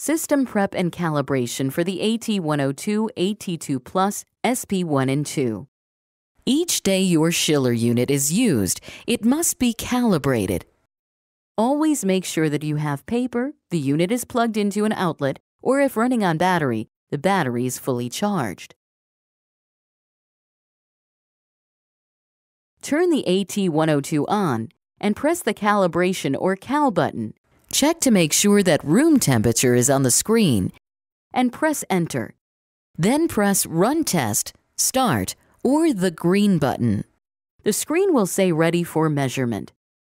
System prep and calibration for the AT102, AT2+, SP1 and 2. Each day your Schiller unit is used, it must be calibrated. Always make sure that you have paper, the unit is plugged into an outlet, or if running on battery, the battery is fully charged. Turn the AT102 on and press the calibration or cal button. Check to make sure that room temperature is on the screen and press enter. Then press run test, start, or the green button. The screen will say ready for measurement.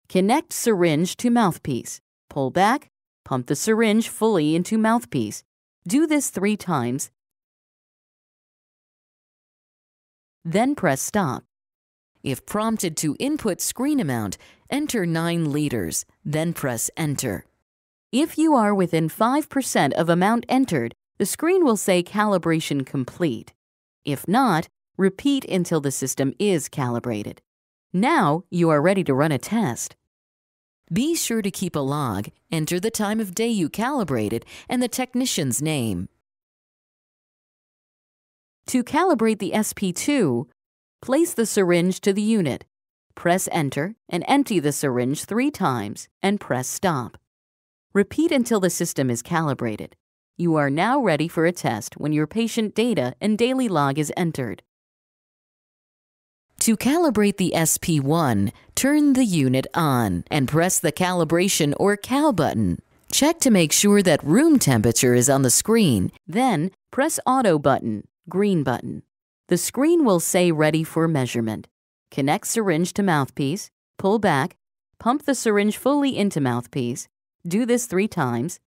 Connect syringe to mouthpiece. Pull back, pump the syringe fully into mouthpiece. Do this 3 times, then press stop. If prompted to input screen amount, enter 9 liters, then press enter. If you are within 5% of amount entered, the screen will say calibration complete. If not, repeat until the system is calibrated. Now you are ready to run a test. Be sure to keep a log, enter the time of day you calibrated, and the technician's name. To calibrate the SP2, place the syringe to the unit, press enter and empty the syringe 3 times and press stop. Repeat until the system is calibrated. You are now ready for a test when your patient data and daily log is entered. To calibrate the SP1, turn the unit on and press the calibration or cal button. Check to make sure that room temperature is on the screen, then press auto button, green button. The screen will say ready for measurement. Connect syringe to mouthpiece, pull back, pump the syringe fully into mouthpiece, do this 3 times,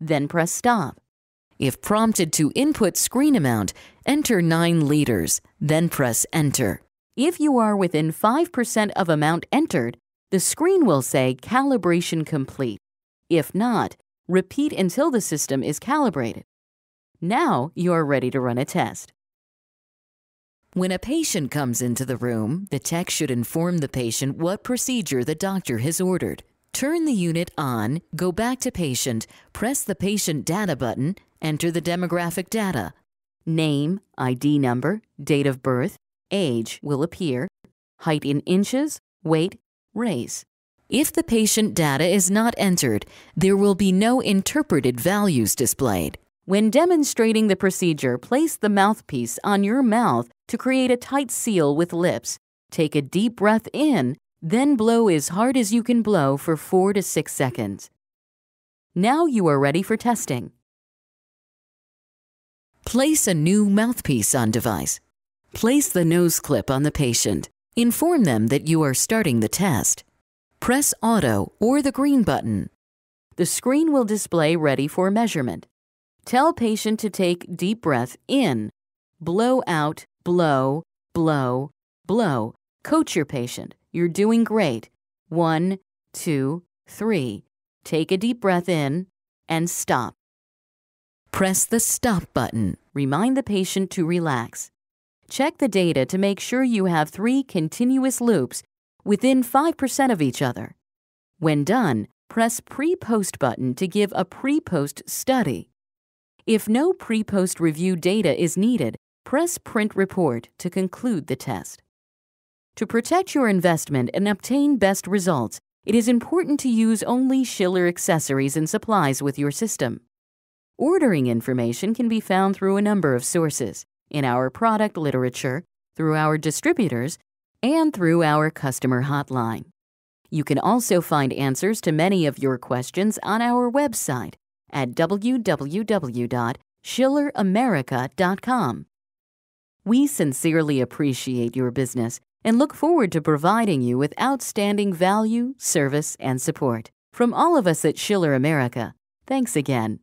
then press stop. If prompted to input screen amount, enter 9 liters, then press enter. If you are within 5% of amount entered, the screen will say calibration complete. If not, repeat until the system is calibrated. Now you're ready to run a test. When a patient comes into the room, the tech should inform the patient what procedure the doctor has ordered. Turn the unit on, go back to patient, press the patient data button, enter the demographic data. Name, ID number, date of birth, age will appear, height in inches, weight, race. If the patient data is not entered, there will be no interpreted values displayed. When demonstrating the procedure, place the mouthpiece on your mouth to create a tight seal with lips. Take a deep breath in, then blow as hard as you can blow for 4 to 6 seconds. Now you are ready for testing. Place a new mouthpiece on device. Place the nose clip on the patient. Inform them that you are starting the test. Press auto or the green button. The screen will display ready for measurement. Tell patient to take deep breath in, blow out, blow, blow, blow. Coach your patient. You're doing great. 1, 2, 3. Take a deep breath in and stop. Press the stop button. Remind the patient to relax. Check the data to make sure you have 3 continuous loops within 5% of each other. When done, press pre-post button to give a pre-post study. If no pre-post review data is needed, press Print Report to conclude the test. To protect your investment and obtain best results, it is important to use only Schiller accessories and supplies with your system. Ordering information can be found through a number of sources, in our product literature, through our distributors, and through our customer hotline. You can also find answers to many of your questions on our website at www.schilleramerica.com. We sincerely appreciate your business and look forward to providing you with outstanding value, service, and support. From all of us at Schiller America, thanks again.